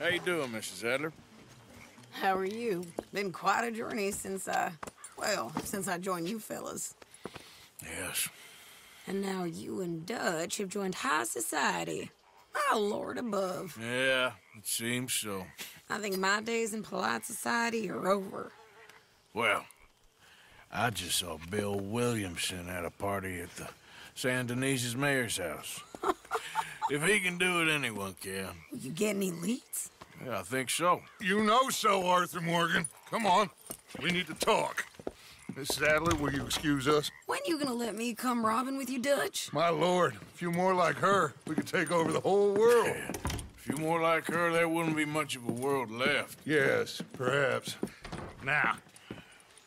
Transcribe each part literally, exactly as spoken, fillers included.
How you doing, Missus Adler? How are you? Been quite a journey since I, well, since I joined you fellas. Yes. And now you and Dutch have joined high society. My Lord above. Yeah, it seems so. I think my days in polite society are over. Well, I just saw Bill Williamson at a party at the Saint-Denis' mayor's house. If he can do it, anyone can. You get any leads? Yeah, I think so. You know so, Arthur Morgan. Come on. We need to talk. Missus Adler, will you excuse us? When you gonna let me come robbing with you, Dutch? My Lord, a few more like her, we could take over the whole world. Yeah. A few more like her, there wouldn't be much of a world left. Yes, perhaps. Now,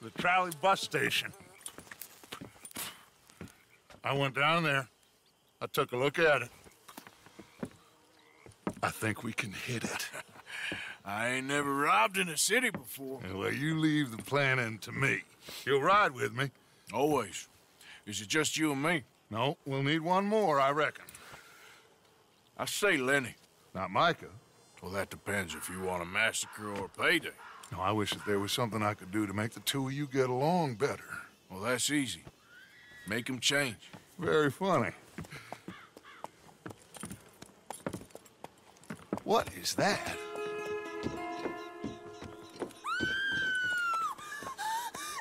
the trolley bus station. I went down there. I took a look at it. I think we can hit it. I ain't never robbed in a city before. Well, you leave the planning to me. You'll ride with me. Always. Is it just you and me? No, we'll need one more, I reckon. I say Lenny. Not Micah. Well, that depends if you want a massacre or a payday. No, I wish that there was something I could do to make the two of you get along better. Well, that's easy. Make them change. Very funny. What is that?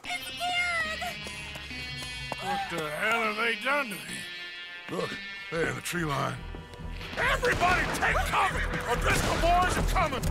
It's Karen! What the hell have they done to me? Look, there, the tree line. Everybody take cover! Or Driscoll boys are coming!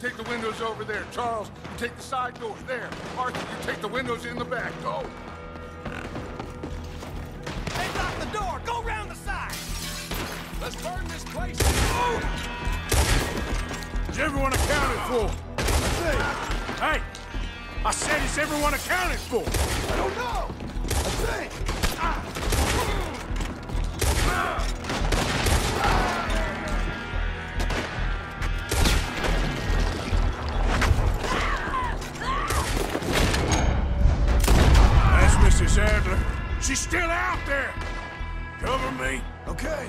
Take the windows over there. Charles, you take the side door. There. Arthur, you take the windows in the back. Go. They blocked the door. Go round the side. Let's burn this place. Oh. Is everyone accounted for? I think. Hey, I said is everyone accounted for? I don't know. I think. Ah. Ah. Adler. She's still out there! Cover me. Okay. Are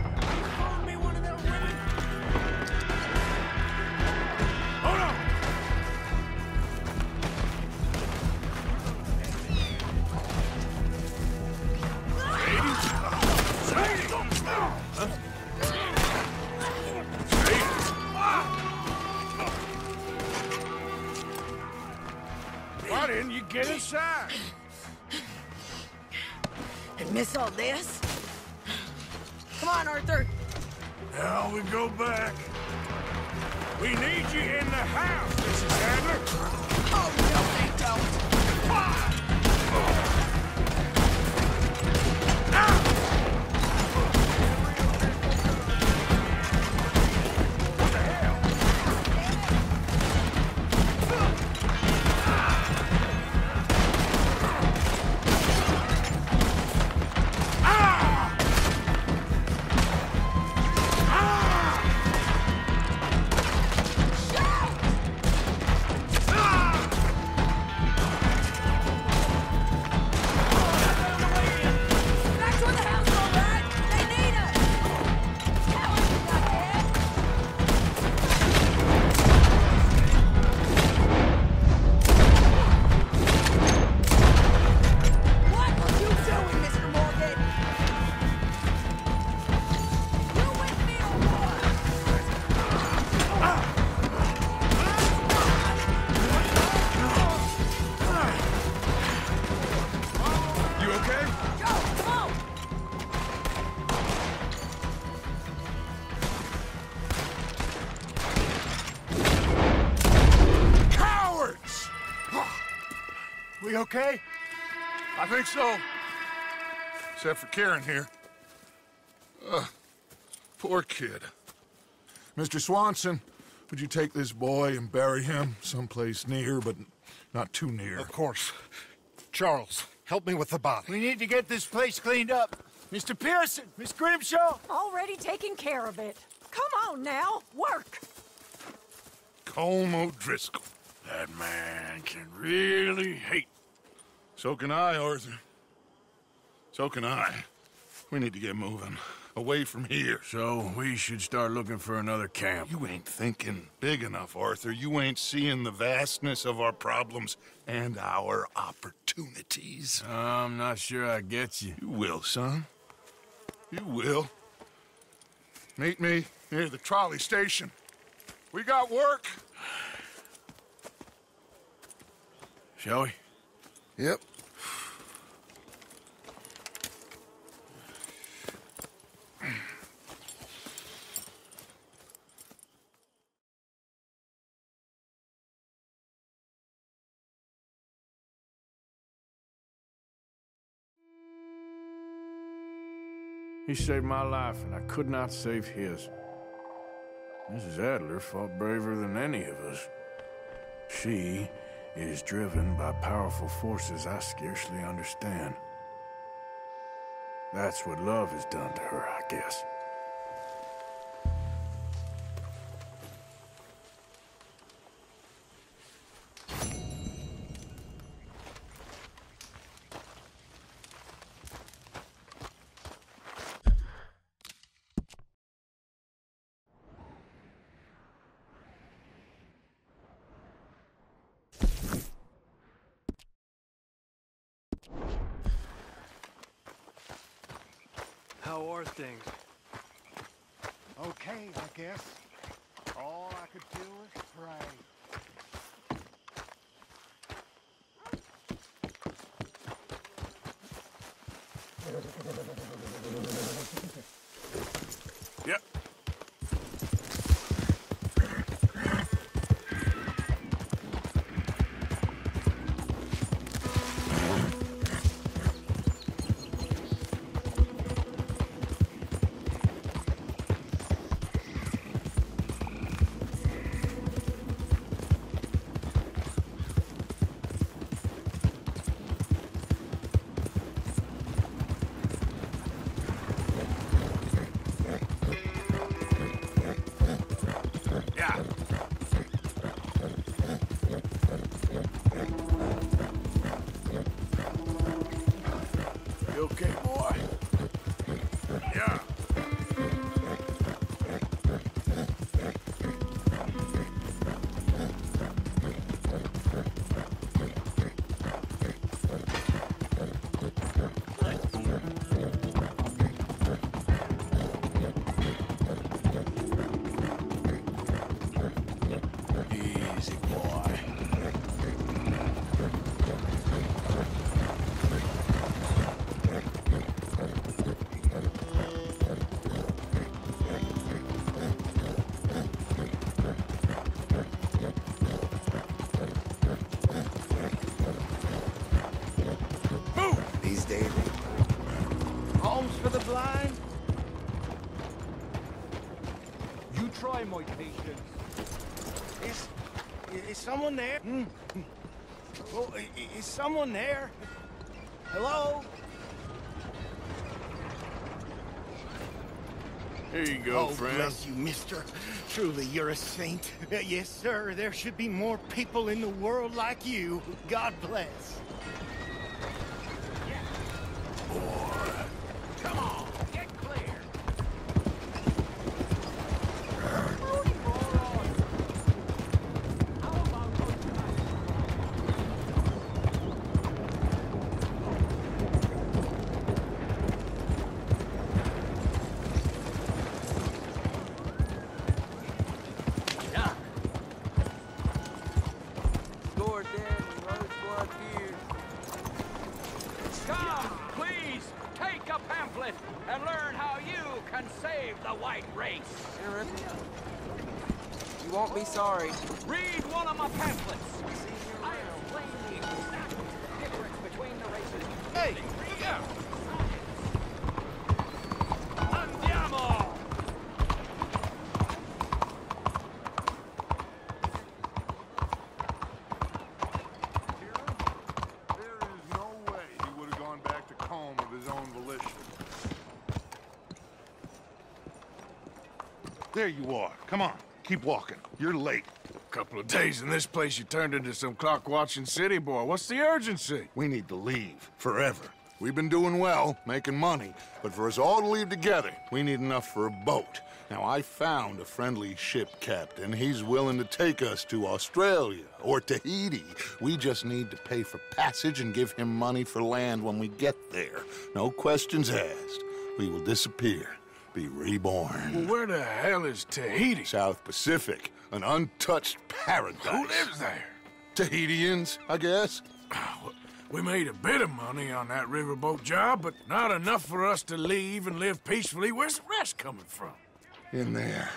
you calling me one of them women? Hold on! Ladies? Ladies! Huh? Ladies? Why didn't you get inside? Miss all this? Come on, Arthur. Now we go back. We need you in the house, Missus Adler. Oh, no, they don't. Come on! We okay? I think so. Except for Karen here. Uh, poor kid. Mister Swanson, would you take this boy and bury him someplace near, but not too near? Of course. Charles, help me with the body. We need to get this place cleaned up. Mister Pearson, Miss Grimshaw. Already taking care of it. Come on now, work. Como Driscoll. That man can really hate. So can I, Arthur. So can I. We need to get moving. Away from here. So we should start looking for another camp. You ain't thinking big enough, Arthur. You ain't seeing the vastness of our problems and our opportunities. Uh, I'm not sure I get you. You will, son. You will. Meet me near the trolley station. We got work. Shall we? Yep. He saved my life, and I could not save his. Missus Adler fought braver than any of us. She is driven by powerful forces I scarcely understand. That's what love has done to her, I guess. How are things? Okay, I guess. All I could do is pray. Yep. My patience. Is, is, is someone there? Mm. Oh, is, is someone there? Hello? Here you go, oh, friend. Bless you, mister. Truly, you're a saint. Uh, yes, sir. There should be more people in the world like you. God bless. Sorry. Read one of my pamphlets. I explain the exact There you are. Come on. Keep walking. You're late. A couple of days in this place, you turned into some clock-watching city boy. What's the urgency? We need to leave. Forever. We've been doing well, making money. But for us all to leave together, we need enough for a boat. Now, I found a friendly ship captain. He's willing to take us to Australia or Tahiti. We just need to pay for passage and give him money for land when we get there. No questions asked. We will disappear. Be reborn. Well, where the hell is Tahiti? South Pacific, an untouched paradise. Who lives there? Tahitians, I guess. Oh, we made a bit of money on that riverboat job, but not enough for us to leave and live peacefully. Where's the rest coming from? In there.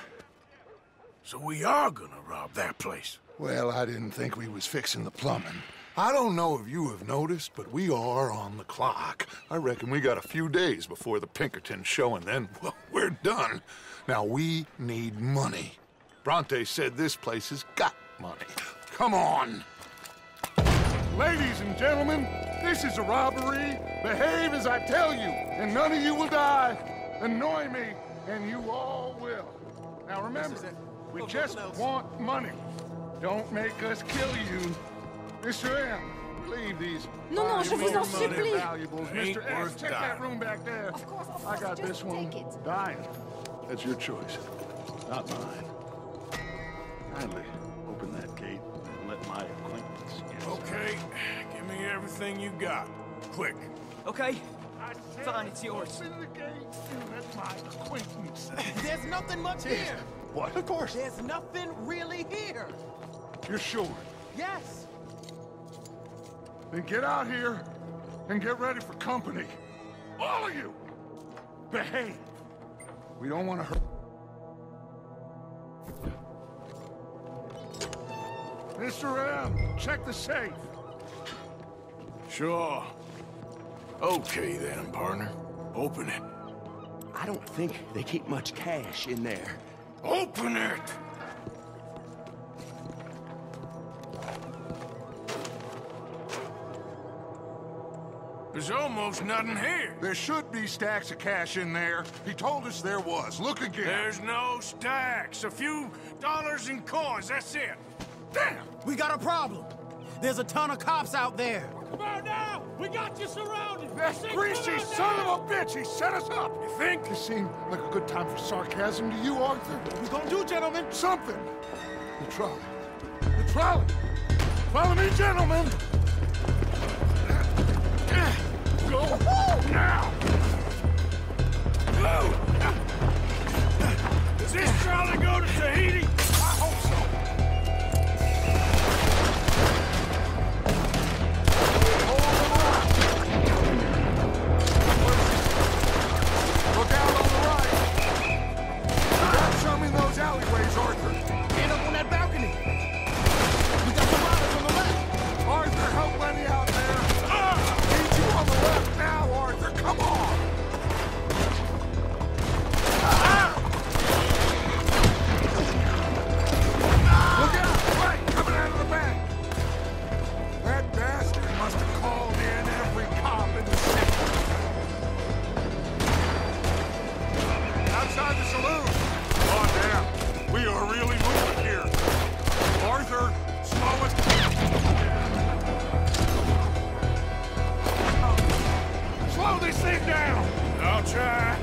So we are gonna rob that place. Well, I didn't think we was fixing the plumbing. I don't know if you have noticed, but we are on the clock. I reckon we got a few days before the Pinkerton show, and then, well, we're done. Now, we need money. Bronte said this place has got money. Come on. Ladies and gentlemen, this is a robbery. Behave as I tell you, and none of you will die. Annoy me, and you all will. Now, remember, we just want money. Don't make us kill you. Mister M, leave these. No, no, je vous en supplie. Mister S, check that room back there. Of course, of course. I got this one. Dying. That's your choice, not mine. Kindly open that gate and let my acquaintance in. Okay, give me everything you got, quick. Okay. Fine, it's yours. Open the gate and let my acquaintance in. There's nothing much here. What? Of course. There's nothing really here. You're sure? Yes. Then get out here and get ready for company. All of you! Behave! We don't want to hurt. Mister M, check the safe. Sure. Okay then, partner. Open it. I don't think they keep much cash in there. Open it! There's almost nothing here. There should be stacks of cash in there. He told us there was. Look again. There's no stacks. A few dollars in coins. That's it. Damn! We got a problem. There's a ton of cops out there. Come on now! We got you surrounded! That's greasy son of a bitch! He set us up! You think? This seemed like a good time for sarcasm to you, Arthur. What are we gonna do, gentlemen? Something! The trolley. The trolley! Follow me, gentlemen! Go now! Move! Does this trolley go to Tahiti? I hope so. Look out on the right. Stop chumming those alleyways, Arthur. Get up on that balcony. We got the riders on the left. Arthur, help Lenny out there. Now, Arthur, come on! Ah! Look out! Right, coming out of the back! That bastard must have called in every cop in the city. Outside the saloon! Oh, damn! We are really moving here! Arthur, slow us down! Slow this thing down! I'll try.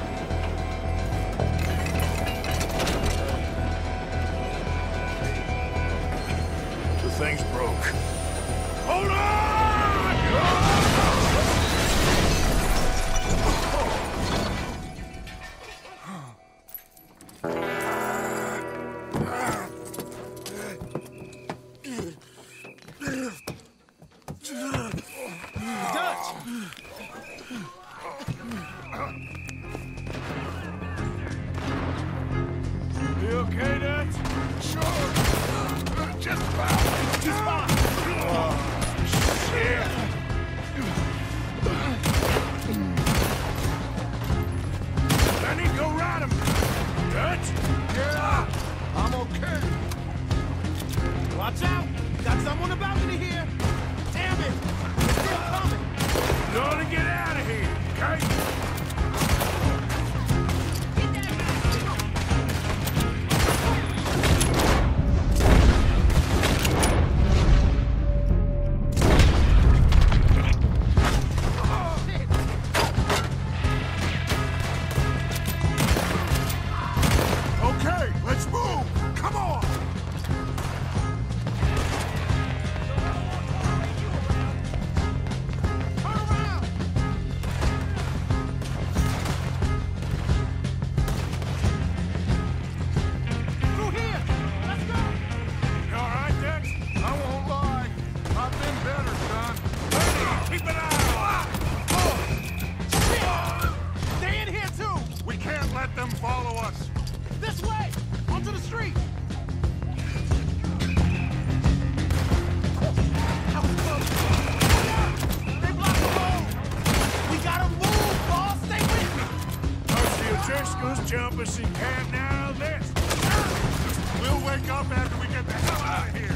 The thing's broke. Hold on! Dutch! You okay, Dutch? Sure. Just about. Just about. Oh, shit. I need to go ride him. Dutch? Yeah. I'm okay. Watch out. Got someone on the balcony here. Damn it. It's still coming. You ought to get out of here, okay? Get that back! embassy, Cam. Now this. We'll wake up after we get the hell out of here.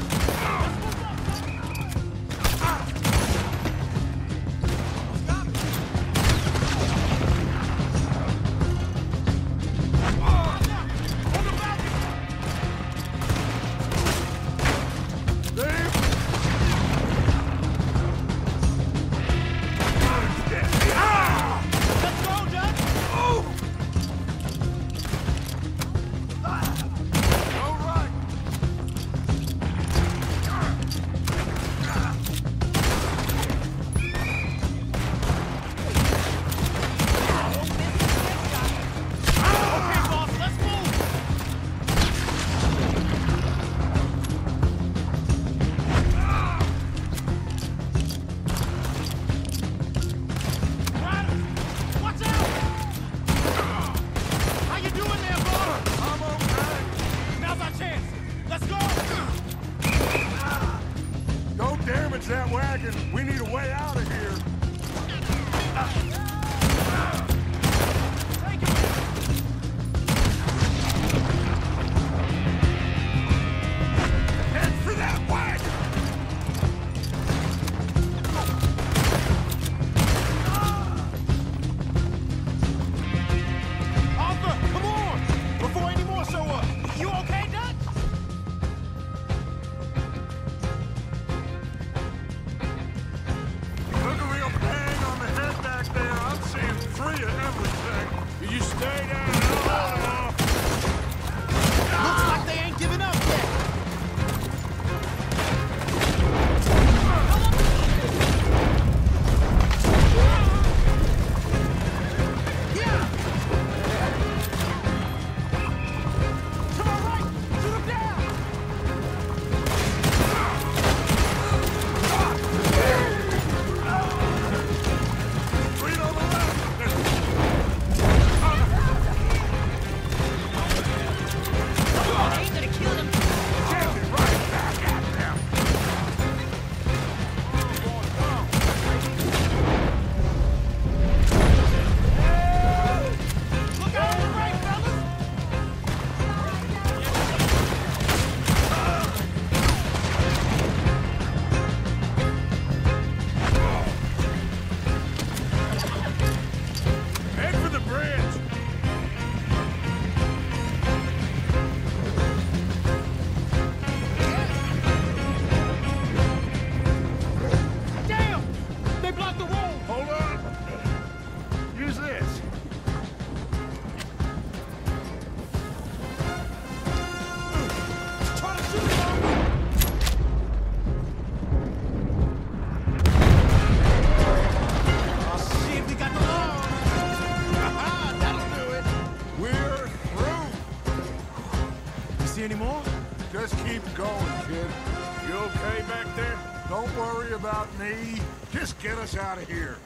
Get us out of here.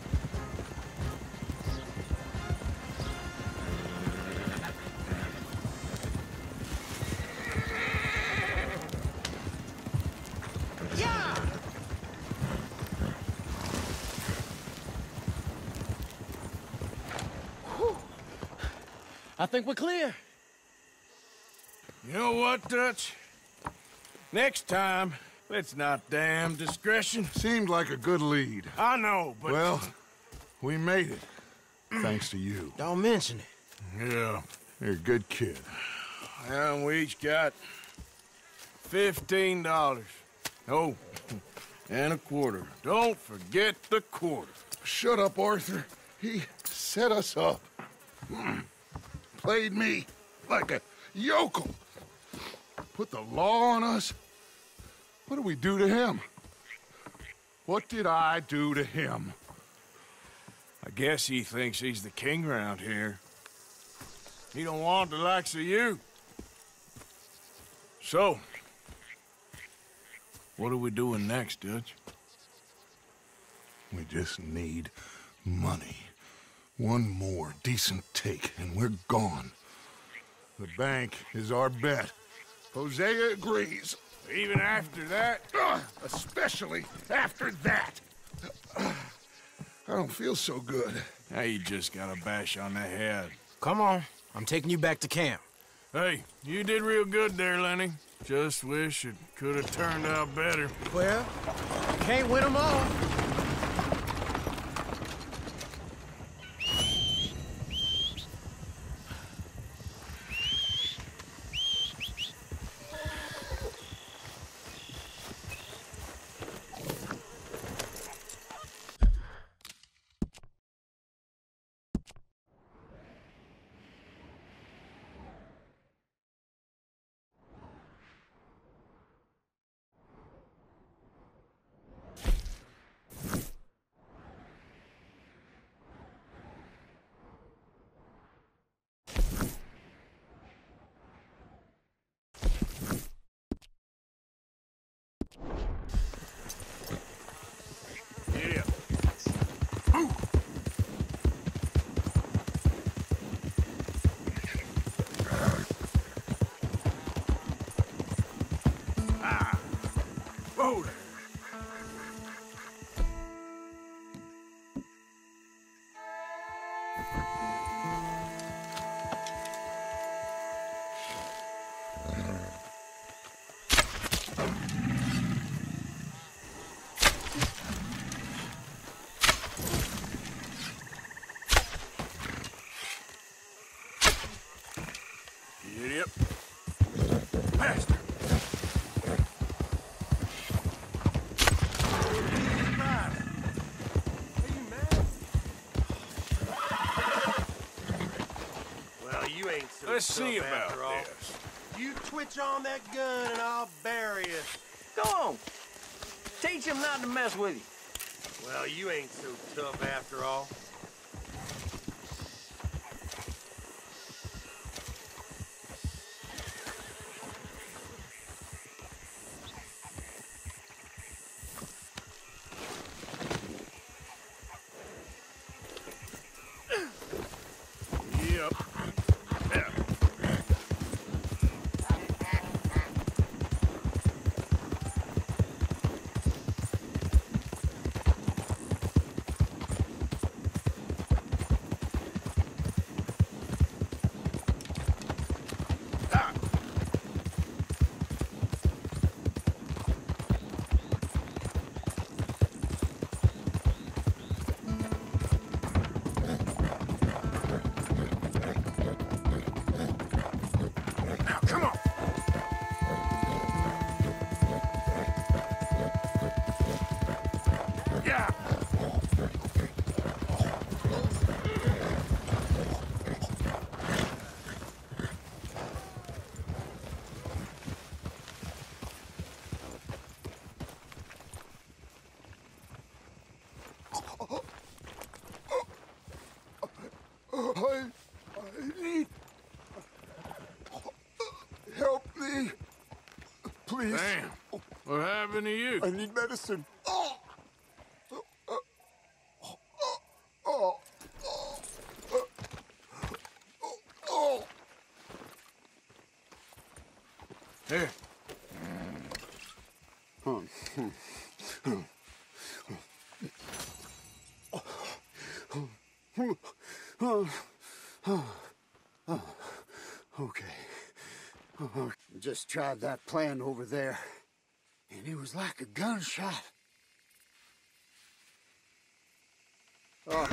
Yeah. Whew. I think we're clear. You know what, Dutch? Next time, let's not damn discretion. Seemed like a good lead. I know, but... Well, we made it. Thanks to you. Don't mention it. Yeah, you're a good kid. And we each got fifteen dollars. Oh, and a quarter. Don't forget the quarter. Shut up, Arthur. He set us up. Played me like a yokel. Put the law on us. What did we do to him? What did I do to him? I guess he thinks he's the king around here. He don't want the likes of you. So, what are we doing next, Dutch? We just need money. One more decent take, and we're gone. The bank is our bet. Hosea agrees. Even after that? Uh, especially after that. Uh, I don't feel so good. Now you just got a bash on the head. Come on. I'm taking you back to camp. Hey, you did real good there, Lenny. Just wish it could have turned out better. Well, can't win them all. Let's see about this. You twitch on that gun and I'll bury you. Go on. Teach him not to mess with you. Well, you ain't so tough after all. Damn. What happened to you? I need medicine. Oh. Oh. Oh. Oh. Oh. Oh. Here. Oh. Okay. Okay. Just tried that plan over there, and it was like a gunshot. Oh.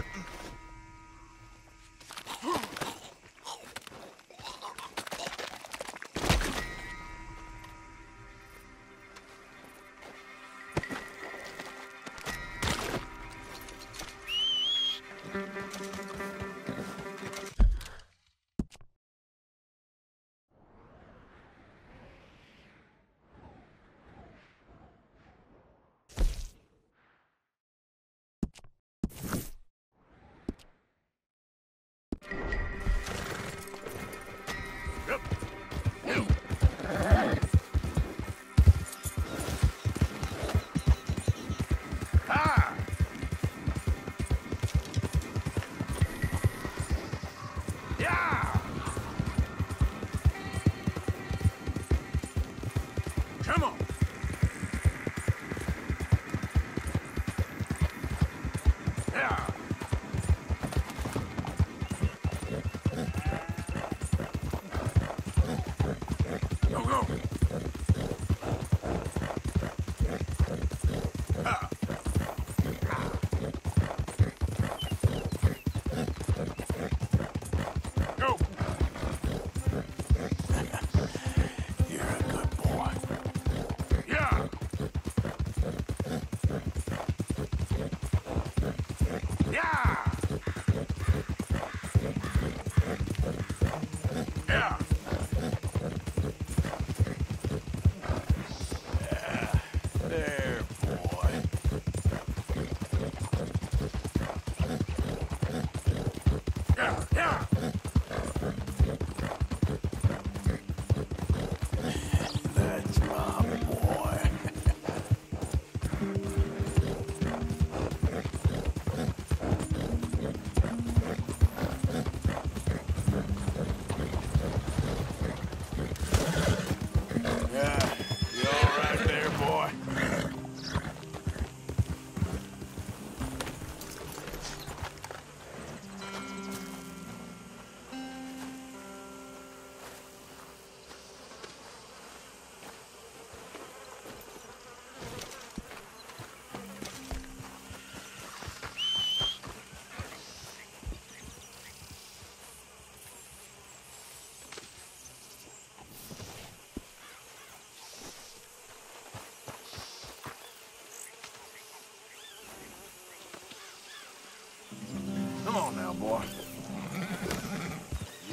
Come on now, boy.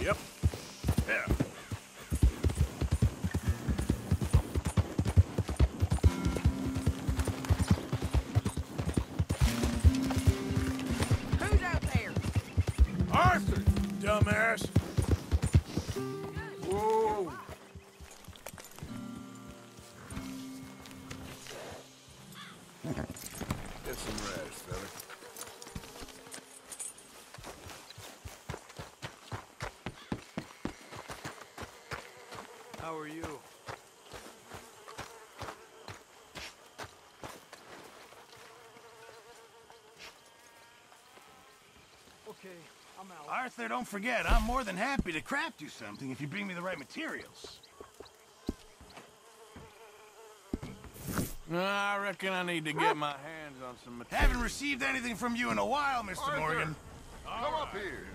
Yep. Yeah. Who's out there? Arthur, dumbass. Whoa. Get some rest, fella. How are you? Okay, I'm out. Arthur, don't forget, I'm more than happy to craft you something if you bring me the right materials. I reckon I need to get my hands on some materials. Haven't received anything from you in a while, Mister Arthur, Morgan. Come up here.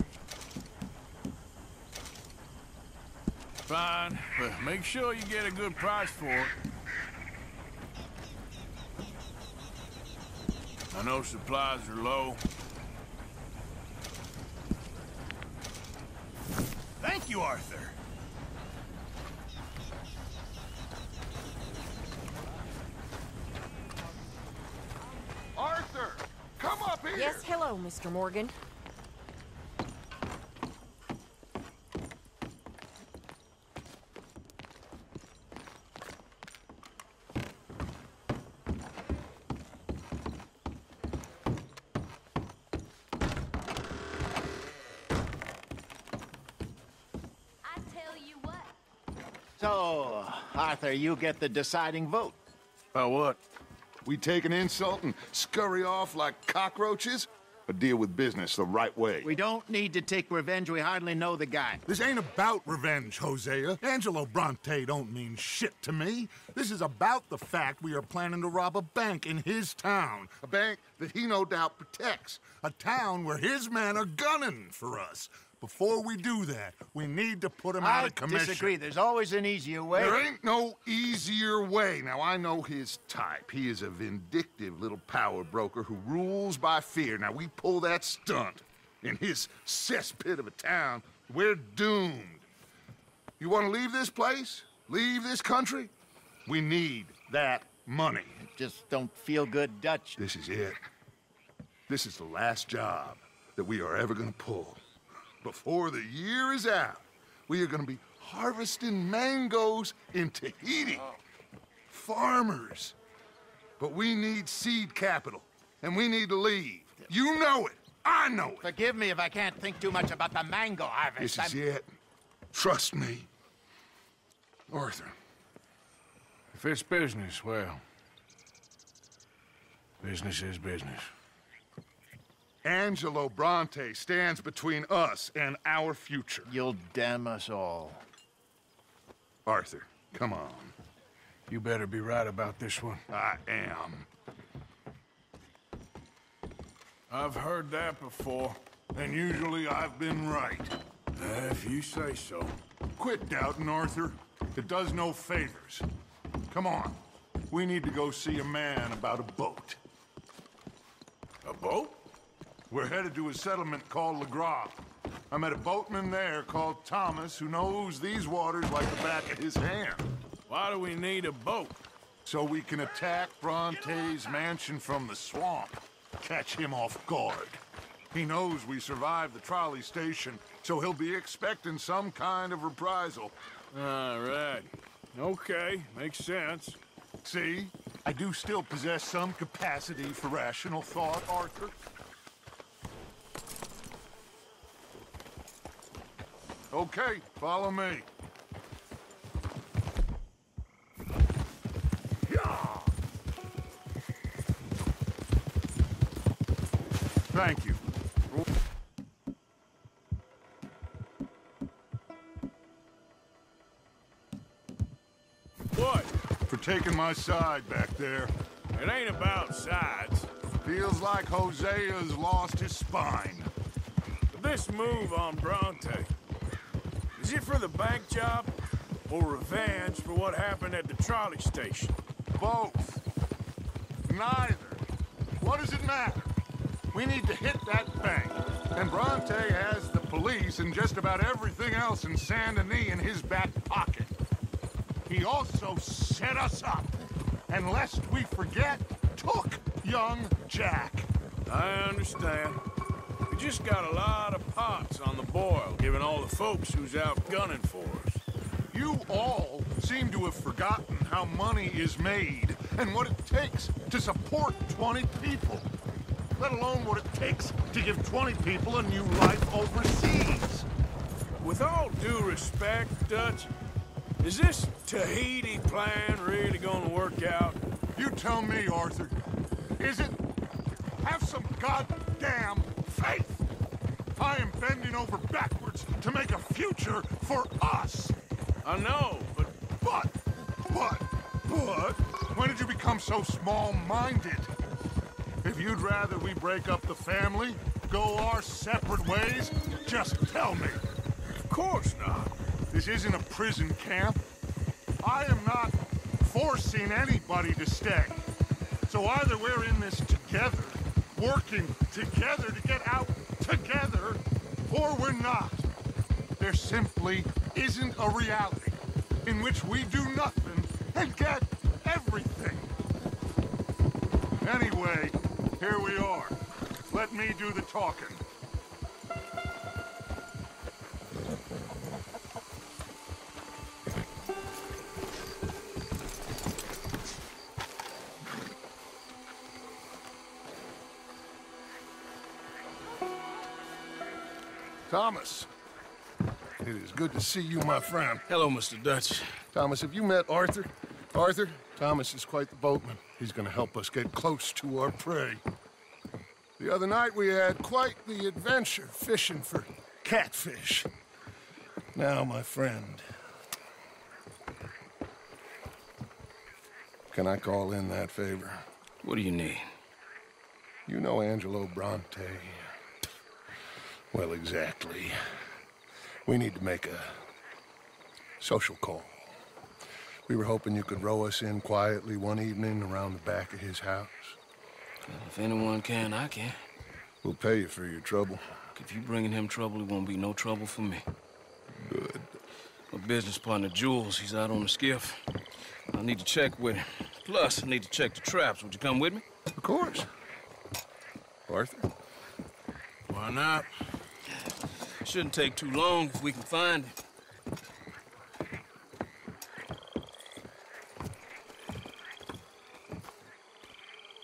Fine, but make sure you get a good price for it. I know supplies are low. Thank you, Arthur. Arthur, come up here! Yes, hello, Mister Morgan. So, Arthur, you get the deciding vote. About what? We take an insult and scurry off like cockroaches? Or deal with business the right way? We don't need to take revenge. We hardly know the guy. This ain't about revenge, Hosea. Angelo Bronte don't mean shit to me. This is about the fact we are planning to rob a bank in his town. A bank that he no doubt protects. A town where his men are gunning for us. Before we do that, we need to put him I out of commission. I disagree. There's always an easier way. There ain't no easier way. Now, I know his type. He is a vindictive little power broker who rules by fear. Now, we pull that stunt in his cesspit of a town, we're doomed. You want to leave this place? Leave this country? We need that money. I just don't feel good, Dutch. This is it. This is the last job that we are ever going to pull. Before the year is out, we are going to be harvesting mangoes in Tahiti. Farmers. But we need seed capital, and we need to leave. You know it. I know it. Forgive me if I can't think too much about the mango harvest. This is I'm... it. Trust me. Arthur. If it's business, well, business is business. Angelo Bronte stands between us and our future. You'll damn us all. Arthur, come on. You better be right about this one. I am. I've heard that before, and usually I've been right. Uh, if you say so. Quit doubting, Arthur. It does no favors. Come on. We need to go see a man about a boat. A boat? We're headed to a settlement called Lagras. I met a boatman there called Thomas who knows these waters like the back of his hand. Why do we need a boat? So we can attack Bronte's mansion from the swamp. Catch him off guard. He knows we survived the trolley station, so he'll be expecting some kind of reprisal. All right. Okay, makes sense. See? I do still possess some capacity for rational thought, Arthur. Okay, follow me. Thank you. What? For taking my side back there. It ain't about sides. Feels like Hosea's lost his spine. This move on Bronte. Is it for the bank job, or revenge for what happened at the trolley station? Both. Neither. What does it matter? We need to hit that bank. And Bronte has the police and just about everything else in Saint-Denis in his back pocket. He also set us up, and lest we forget, took young Jack. I understand. We just got a lot of pots on the boil, given all the folks who's out gunning for us. You all seem to have forgotten how money is made and what it takes to support twenty people, let alone what it takes to give twenty people a new life overseas. With all due respect, Dutch, is this Tahiti plan really gonna work out? You tell me, Arthur. Is it? Have some goddamn faith! I am bending over backwards to make a future for us! I know, but... But, but, but, when did you become so small-minded? If you'd rather we break up the family, go our separate ways, just tell me. Of course not. This isn't a prison camp. I am not forcing anybody to stay. So either we're in this together, working together to get out together, or we're not. There simply isn't a reality in which we do nothing and get everything. Anyway, here we are. Let me do the talking. Thomas, it is good to see you, my friend. Hello, Mister Dutch. Thomas, have you met Arthur? Arthur, Thomas is quite the boatman. He's going to help us get close to our prey. The other night we had quite the adventure fishing for catfish. Now, my friend, can I call in that favor? What do you need? You know Angelo Bronte. Well, exactly. We need to make a social call. We were hoping you could row us in quietly one evening around the back of his house. Well, if anyone can, I can. We'll pay you for your trouble. If you're bringing him trouble, it won't be no trouble for me. Good. My business partner, Jules, he's out on the skiff. I need to check with him. Plus, I need to check the traps. Would you come with me? Of course. Arthur? Why not? Shouldn't take too long if we can find him.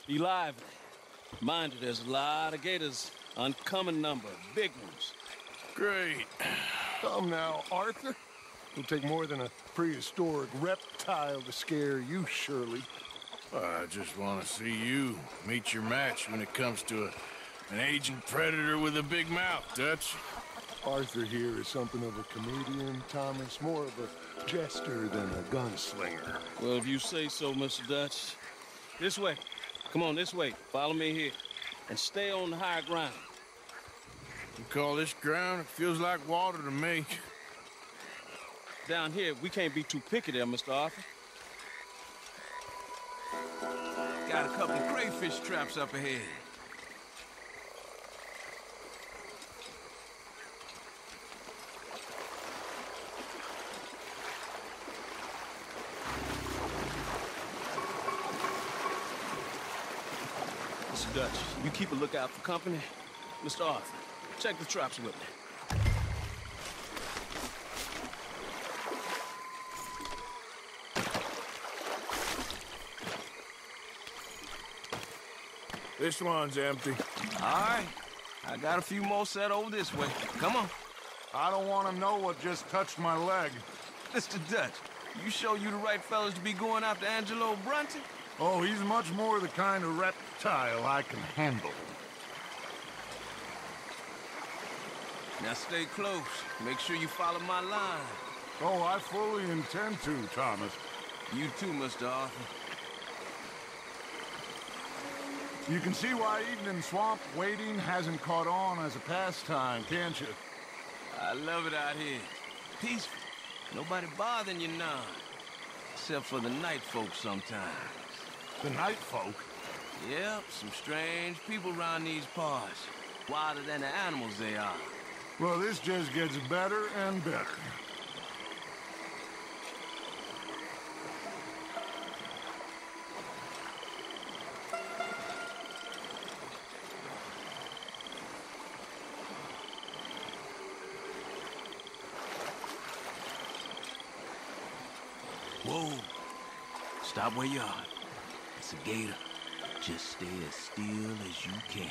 Be lively. Mind you, there's a lot of gators. Uncommon number. Big ones. Great. Come now, Arthur. It'll take more than a prehistoric reptile to scare you, surely. I just want to see you meet your match when it comes to a, an aging predator with a big mouth, Dutch. Arthur here is something of a comedian, Thomas. More of a jester than a gunslinger. Well, if you say so, Mister Dutch. This way. Come on, this way. Follow me here. And stay on the high ground. You call this ground? It feels like water to me. Down here, we can't be too picky there, Mister Arthur. Got a couple of crayfish traps up ahead. Dutch, you keep a lookout for company. Mister Arthur, check the traps with me. This one's empty. All right. I got a few more set over this way. Come on. I don't want to know what just touched my leg. Mister Dutch, you sure you the right fellas to be going after Angelo Bronte? Oh, he's much more the kind of reptile I can handle. Now stay close. Make sure you follow my line. Oh, I fully intend to, Thomas. You too, Mister Arthur. You can see why evening swamp wading hasn't caught on as a pastime, can't you? I love it out here. Peaceful. Nobody bothering you now. Except for the night folk sometimes. The night folk? Yep, some strange people around these parts. wilder than the animals they are. Well, this just gets better and better. Whoa! Stop where you are. It's a gator. Just stay as still as you can.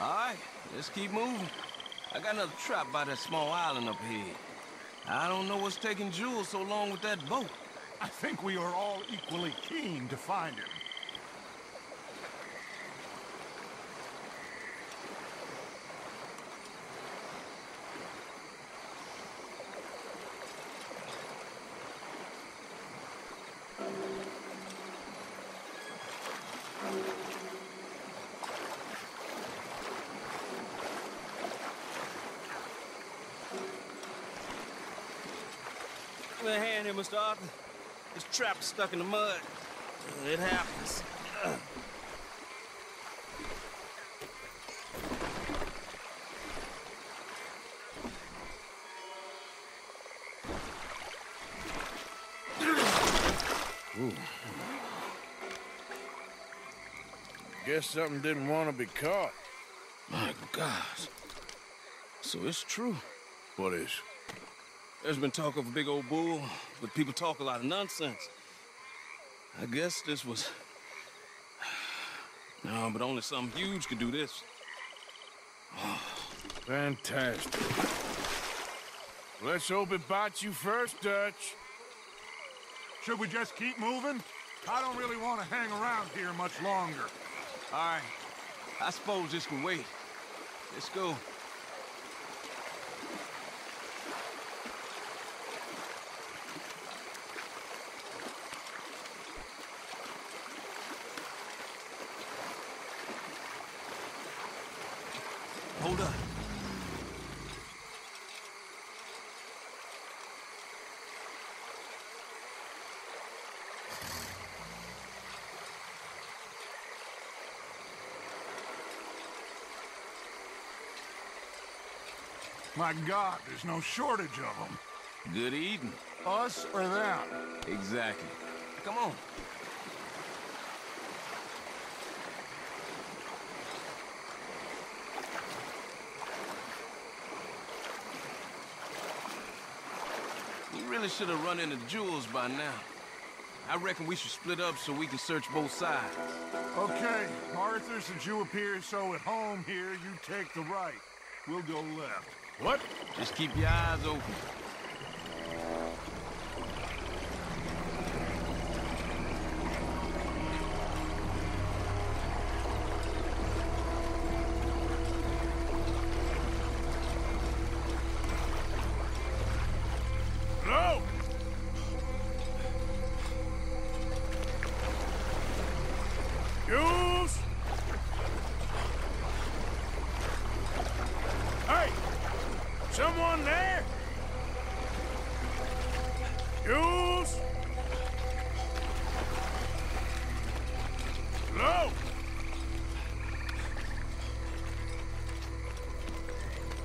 All right, let's keep moving. I got another trap by that small island up here. I don't know what's taking Jules so long with that boat. I think we are all equally keen to find him. A hand here, Mister Arthur. This trap is stuck in the mud. It happens. Ugh. Ooh. Guess something didn't want to be caught. My gosh. So it's true. What is? There's been talk of a big old bull, but people talk a lot of nonsense. I guess this was... No, but only something huge could do this. Oh. Fantastic. Let's hope it bites you first, Dutch. Should we just keep moving? I don't really want to hang around here much longer. All right. I suppose this can wait. Let's go. Hold up. My God, there's no shortage of them. Good eating. Us or them? Exactly. Come on. Really should have run into Jules by now. I reckon we should split up so we can search both sides. Okay, Arthur, since you appear so at home here, you take the right. We'll go left. What? Just keep your eyes open. Someone there? Jules? Hello?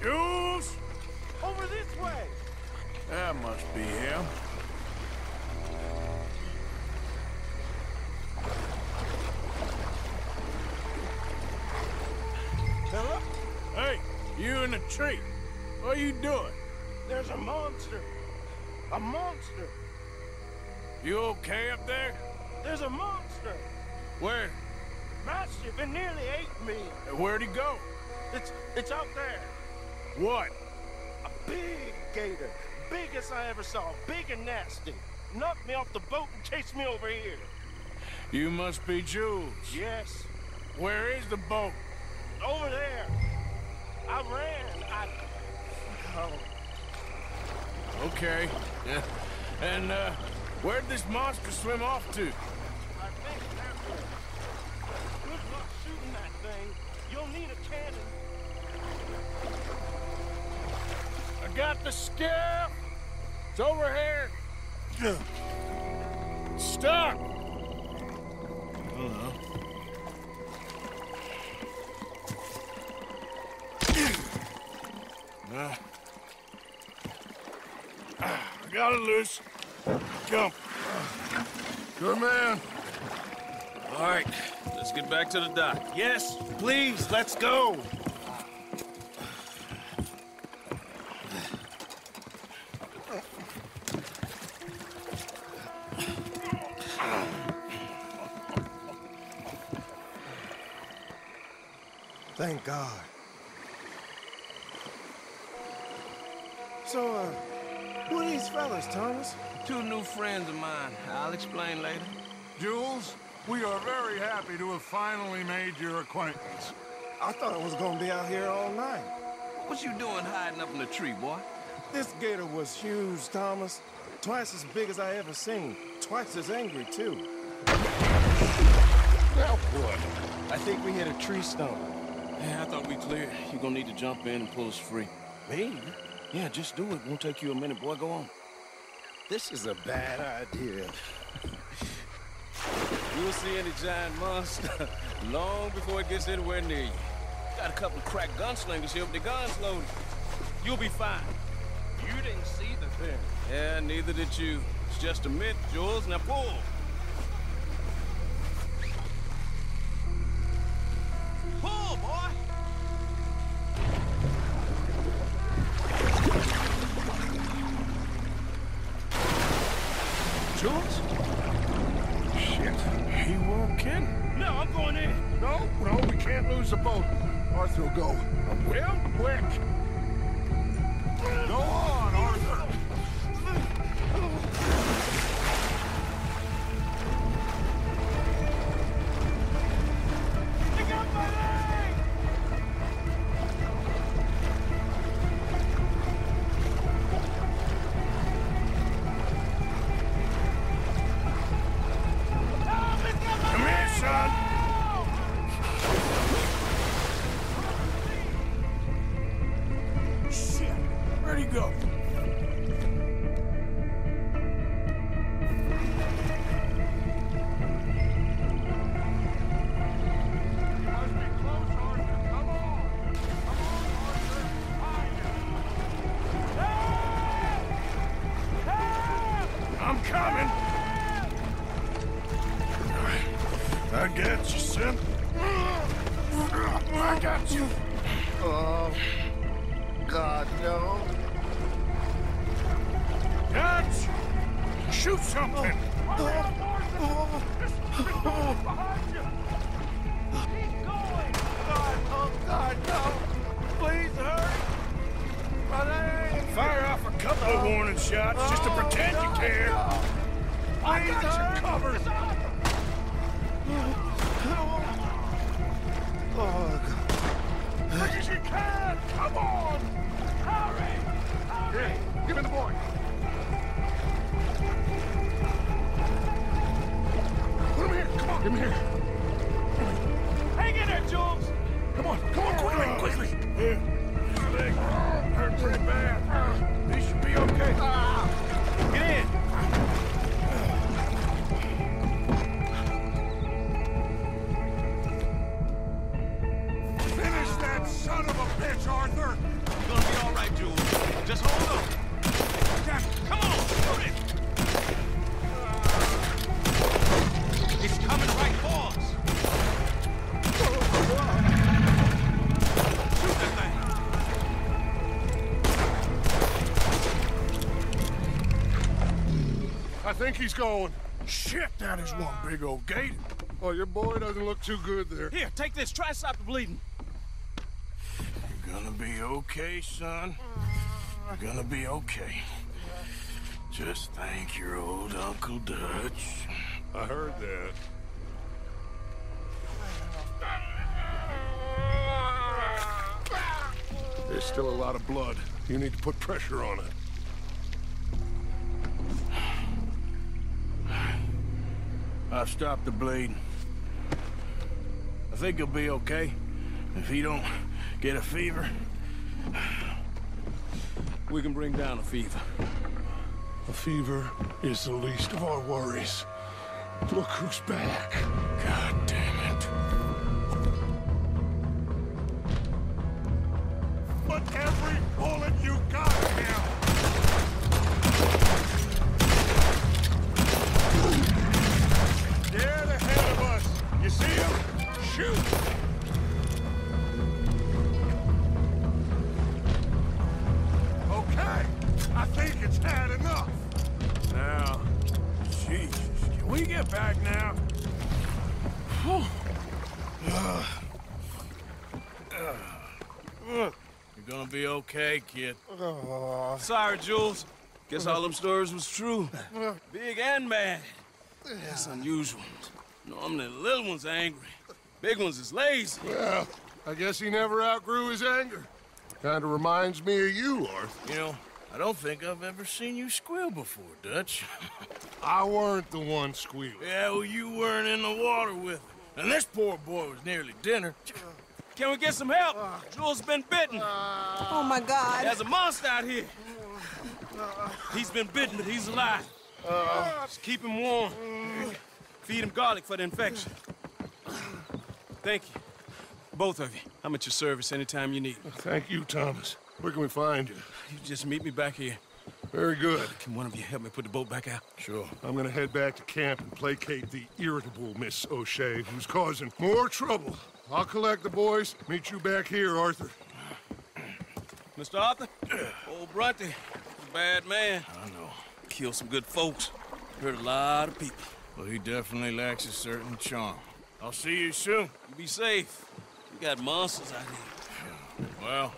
Jules? Over this way. That must be him. Hello? Hey, you in the tree. What are you doing? There's a monster. A monster. You okay up there? There's a monster. Where? Massive. It nearly ate me. Where'd he go? It's it's out there. What? A big gator. Biggest I ever saw. Big and nasty. Knocked me off the boat and chased me over here. You must be Jules. Yes. Where is the boat? Over there. I ran. I... Okay. Yeah. And uh, where'd this monster swim off to? I think after. Good luck shooting that thing. You'll need a cannon. I got the scare. It's over here. Stop! Uh-huh. uh, I got it loose. Jump. Good man. All right, let's get back to the dock. Yes, please, let's go. Thank God. So, uh, who are these fellas, Thomas? Two new friends of mine. I'll explain later. Jules, we are very happy to have finally made your acquaintance. I thought I was gonna be out here all night. What you doing hiding up in the tree, boy? This gator was huge, Thomas. Twice as big as I ever seen. Twice as angry, too. Now what? I think we hit a tree stump. Yeah, I thought we cleared. You're gonna need to jump in and pull us free. Me? Yeah, just do it. Won't take you a minute, boy. Go on. This is a bad idea. You'll see any giant monster long before it gets anywhere near you. Got a couple of crack gunslingers here, but the gun's loaded. You'll be fine. You didn't see the thing. Yeah, neither did you. It's just a myth, Jules. Now pull. Pull, boy! Jules? Shit. He won't kid? No, I'm going in. No, no, we can't lose the boat. Arthur will go. Well, quick. Go on, Arthur. I think he's going. Shit, that is one big old gator. Oh, your boy doesn't look too good there. Here, take this. Try to stop the bleeding. You're gonna be okay, son. You're gonna be okay. Just thank your old Uncle Dutch. I heard that. There's still a lot of blood. You need to put pressure on it. I've stopped the bleeding. I think he'll be okay if he don't get a fever. We can bring down a fever. A fever is the least of our worries. Look who's back. God damn it. Put every bullet you got now. They're ahead of us. You see them? Shoot! I think it's had enough. Now, Jesus, can we get back now? uh, uh, you're gonna be okay, kid. Uh, Sorry, Jules. Guess all them stories was true. Uh, Big and bad. That's unusual. Normally, the little one's angry. Big one's is lazy. Well, I guess he never outgrew his anger. Kind of reminds me of you, Arthur. You know, I don't think I've ever seen you squeal before, Dutch. I weren't the one squealing. Yeah, well, you weren't in the water with it. And this poor boy was nearly dinner. Can we get some help? Uh, Jules has been bitten. Uh, oh, my God. There's a monster out here. Uh, he's been bitten, but he's alive. Uh, Just keep him warm. Uh, Feed him garlic for the infection. Thank you. Both of you. I'm at your service anytime you need. Thank you, Thomas. Where can we find you? You just meet me back here. Very good. Can one of you help me put the boat back out? Sure. I'm gonna head back to camp and placate the irritable Miss O'Shea, who's causing more trouble. I'll collect the boys. Meet you back here, Arthur. Mister Arthur? Old Bronte. Bad man. I know. Killed some good folks. Hurt a lot of people. Well, he definitely lacks a certain charm. I'll see you soon. You be safe. You got monsters out here. Well...